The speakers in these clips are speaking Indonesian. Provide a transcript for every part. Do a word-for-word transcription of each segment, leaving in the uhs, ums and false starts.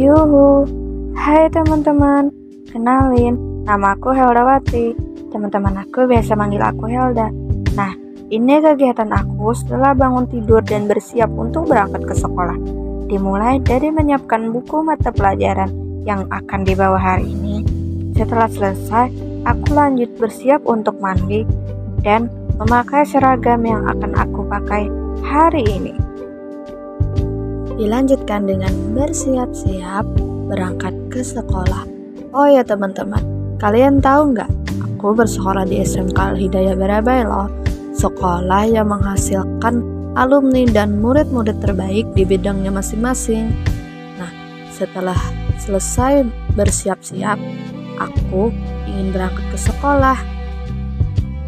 Yuhu, hai teman-teman, kenalin, nama aku Helda Wati. Teman-teman aku biasa manggil aku Helda. Nah, ini kegiatan aku setelah bangun tidur dan bersiap untuk berangkat ke sekolah. Dimulai dari menyiapkan buku mata pelajaran yang akan dibawa hari ini. Setelah selesai, aku lanjut bersiap untuk mandi dan memakai seragam yang akan aku pakai hari ini. Dilanjutkan dengan bersiap-siap berangkat ke sekolah. Oh ya teman-teman, kalian tahu nggak? Aku bersekolah di S M K Al-Hidayah Barabai loh. Sekolah yang menghasilkan alumni dan murid-murid terbaik di bidangnya masing-masing. Nah, setelah selesai bersiap-siap, aku ingin berangkat ke sekolah.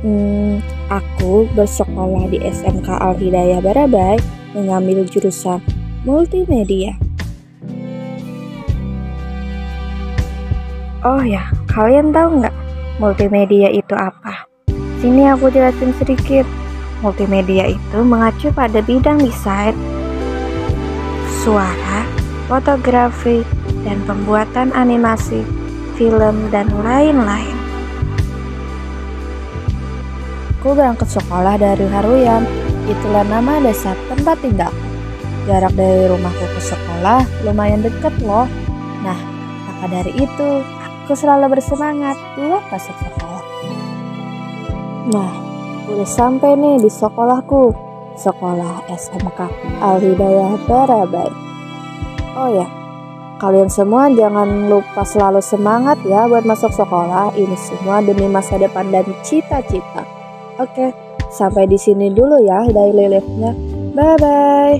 Hmm, aku bersekolah di S M K Al-Hidayah Barabai mengambil jurusan multimedia. Oh ya, kalian tahu nggak multimedia itu apa? Sini aku jelasin sedikit. Multimedia itu mengacu pada bidang desain, suara, fotografi, dan pembuatan animasi, film, dan lain-lain. Aku berangkat sekolah dari Haruyan, itulah nama desa tempat tinggal. Jarak dari rumahku ke sekolah lumayan deket loh. Nah, maka dari itu aku selalu bersemangat buat masuk sekolah. Nah, udah sampai nih di sekolahku, sekolah S M K Al-Hidayah Barabai. Oh ya, kalian semua jangan lupa selalu semangat ya buat masuk sekolah. Ini semua demi masa depan dan cita-cita. Oke, sampai di sini dulu ya daily life-nya. Bye bye.